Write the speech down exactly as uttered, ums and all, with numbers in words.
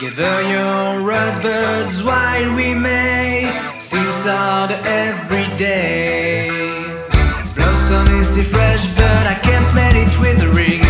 Gather your rosebirds while we may, seems hard every day. Its blossom is still fresh, but I can't smell it withering.